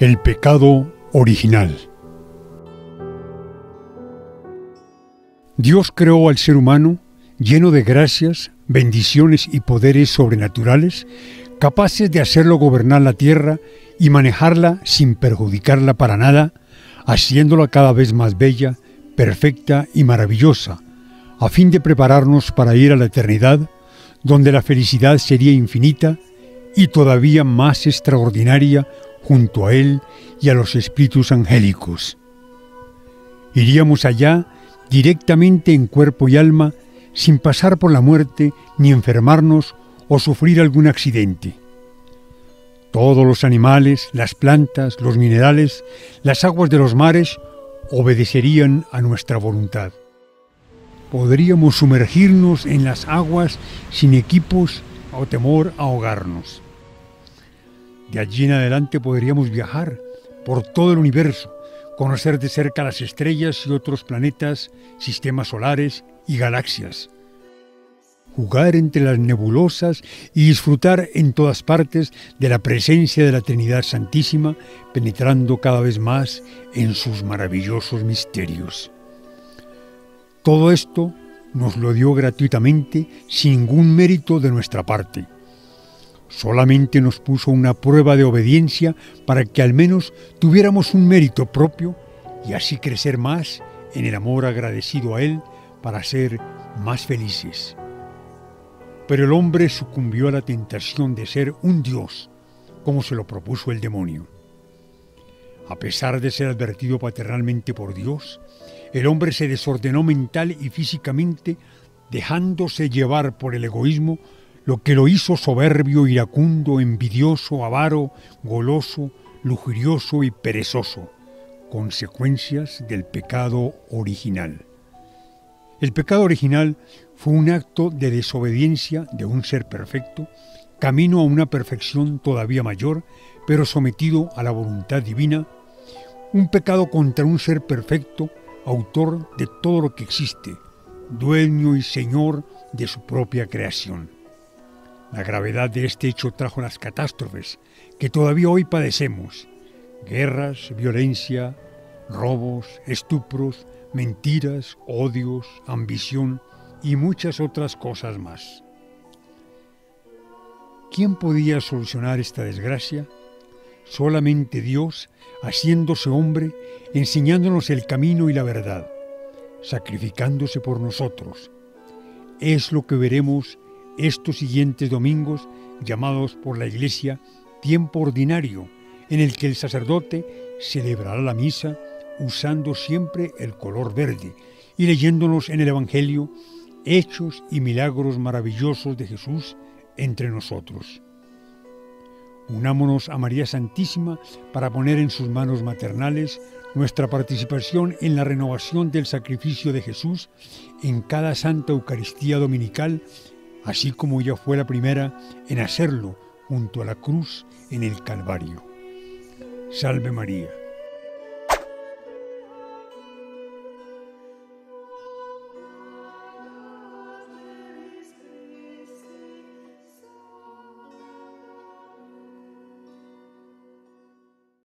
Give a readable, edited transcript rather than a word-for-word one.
El pecado original. Dios creó al ser humano lleno de gracias, bendiciones y poderes sobrenaturales, capaces de hacerlo gobernar la tierra y manejarla sin perjudicarla para nada, haciéndola cada vez más bella, perfecta y maravillosa, a fin de prepararnos para ir a la eternidad, donde la felicidad sería infinita y todavía más extraordinaria junto a Él y a los espíritus angélicos. Iríamos allá directamente en cuerpo y alma, sin pasar por la muerte, ni enfermarnos o sufrir algún accidente. Todos los animales, las plantas, los minerales, las aguas de los mares, obedecerían a nuestra voluntad. Podríamos sumergirnos en las aguas sin equipos o temor a ahogarnos. De allí en adelante podríamos viajar por todo el universo, conocer de cerca las estrellas y otros planetas, sistemas solares y galaxias, jugar entre las nebulosas y disfrutar en todas partes de la presencia de la Trinidad Santísima, penetrando cada vez más en sus maravillosos misterios. Todo esto nos lo dio gratuitamente, sin ningún mérito de nuestra parte. Solamente nos puso una prueba de obediencia para que al menos tuviéramos un mérito propio y así crecer más en el amor agradecido a Él para ser más felices. Pero el hombre sucumbió a la tentación de ser un dios, como se lo propuso el demonio. A pesar de ser advertido paternalmente por Dios, el hombre se desordenó mental y físicamente, dejándose llevar por el egoísmo, lo que lo hizo soberbio, iracundo, envidioso, avaro, goloso, lujurioso y perezoso, consecuencias del pecado original. El pecado original fue un acto de desobediencia de un ser perfecto, camino a una perfección todavía mayor, pero sometido a la voluntad divina, un pecado contra un ser perfecto, autor de todo lo que existe, dueño y señor de su propia creación. La gravedad de este hecho trajo las catástrofes que todavía hoy padecemos: guerras, violencia, robos, estupros, mentiras, odios, ambición y muchas otras cosas más. ¿Quién podía solucionar esta desgracia? Solamente Dios, haciéndose hombre, enseñándonos el camino y la verdad, sacrificándose por nosotros. Es lo que veremos estos siguientes domingos, llamados por la Iglesia tiempo ordinario, en el que el sacerdote celebrará la misa usando siempre el color verde y leyéndonos en el Evangelio hechos y milagros maravillosos de Jesús entre nosotros. Unámonos a María Santísima para poner en sus manos maternales nuestra participación en la renovación del sacrificio de Jesús en cada Santa Eucaristía Dominical, así como ella fue la primera en hacerlo junto a la cruz en el Calvario. Salve María.